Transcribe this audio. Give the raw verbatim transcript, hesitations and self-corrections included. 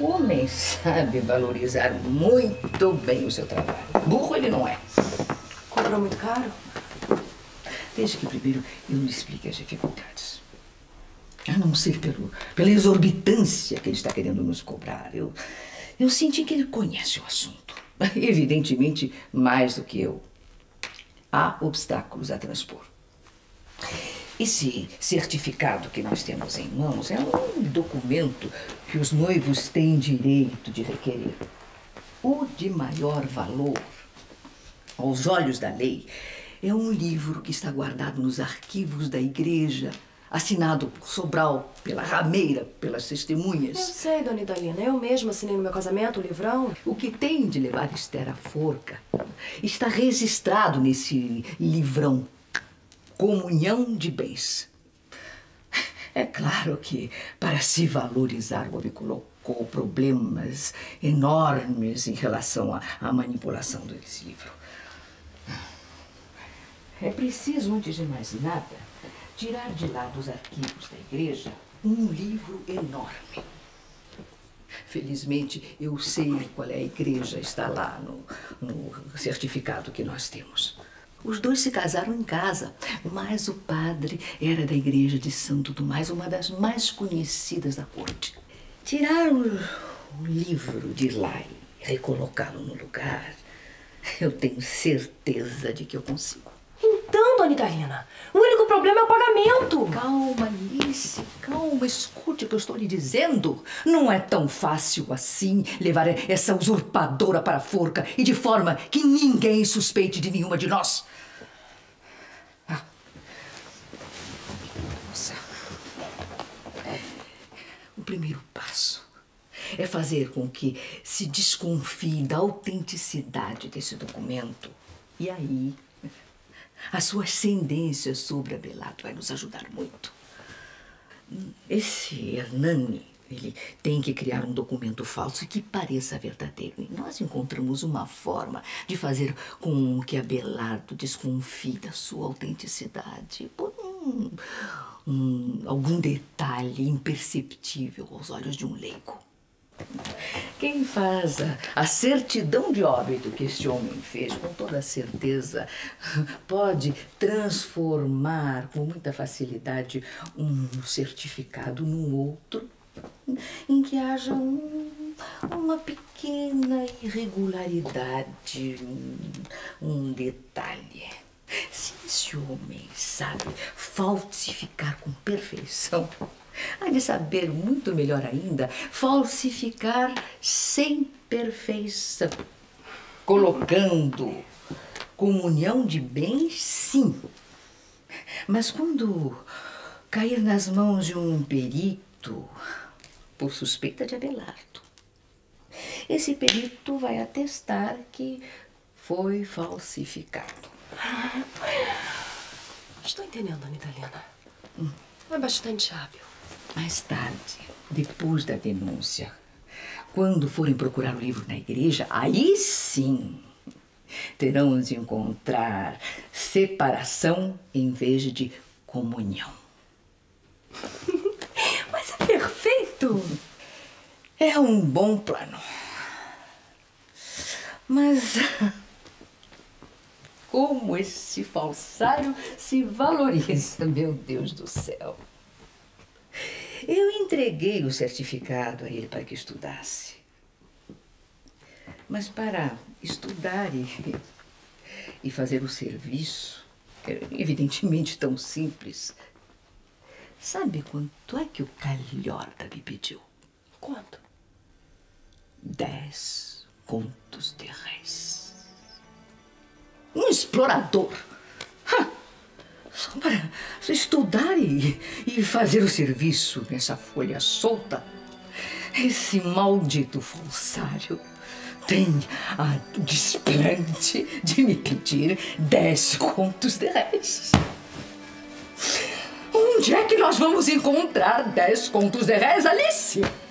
O homem sabe valorizar muito bem o seu trabalho. Burro ele não é. Cobrou muito caro? Deixa que primeiro eu lhe explique as dificuldades. A não ser pelo, pela exorbitância que ele está querendo nos cobrar. Eu, eu senti que ele conhece o assunto. Evidentemente, mais do que eu. Há obstáculos a transpor. Esse certificado que nós temos em mãos é um documento que os noivos têm direito de requerer. O de maior valor, aos olhos da lei, é um livro que está guardado nos arquivos da igreja, assinado por Sobral, pela Rameira, pelas testemunhas. Eu sei, dona Idalina. Eu mesma assinei no meu casamento o livrão. O que tem de levar Ester à forca está registrado nesse livrão. Comunhão de bens. É claro que, para se valorizar, o homem colocou problemas enormes em relação à, à manipulação desse livro. É preciso, antes de mais nada, tirar de lá dos arquivos da igreja um livro enorme. Felizmente, eu sei qual é a igreja, está lá no, no certificado que nós temos. Os dois se casaram em casa, mas o padre era da igreja de Santo Tomás, uma das mais conhecidas da corte. Tirar o livro de lá e recolocá-lo no lugar, eu tenho certeza de que eu consigo. Então, dona Idalina, o único problema é o pagamento. Calma, Alice, calma, escute o que eu estou lhe dizendo. Não é tão fácil assim levar essa usurpadora para a forca e de forma que ninguém suspeite de nenhuma de nós. Ah. Nossa. O primeiro passo é fazer com que se desconfie da autenticidade desse documento. E aí... a sua ascendência sobre Abelardo vai nos ajudar muito. Esse Hernani, ele tem que criar um documento falso que pareça verdadeiro. E nós encontramos uma forma de fazer com que Abelardo desconfie da sua autenticidade por um, um, algum detalhe imperceptível aos olhos de um leigo. Quem faz a, a certidão de óbito que este homem fez, com toda certeza, pode transformar com muita facilidade um certificado num outro em que haja um, uma pequena irregularidade, um, um detalhe. Se esse homem sabe falsificar com perfeição, há de saber, muito melhor ainda, falsificar sem perfeição, colocando comunhão de bens, sim. Mas quando cair nas mãos de um perito, por suspeita de Abelardo, esse perito vai atestar que foi falsificado. Estou entendendo, dona Idalina. Hum. É bastante hábil. Mais tarde, depois da denúncia, quando forem procurar o livro na igreja, aí sim terão de encontrar separação em vez de comunhão. Mas é perfeito! É um bom plano. Mas como esse falsário se valoriza, meu Deus do céu! Eu entreguei o certificado a ele para que estudasse. Mas para estudar e, e fazer o serviço, evidentemente tão simples, sabe quanto é que o Calhorda me pediu? Quanto? Dez contos de réis. Um explorador! Ha! Só para estudar e, e fazer o serviço nessa folha solta. Esse maldito falsário tem a desplante de me pedir dez contos de réis. Onde é que nós vamos encontrar dez contos de réis, Alice?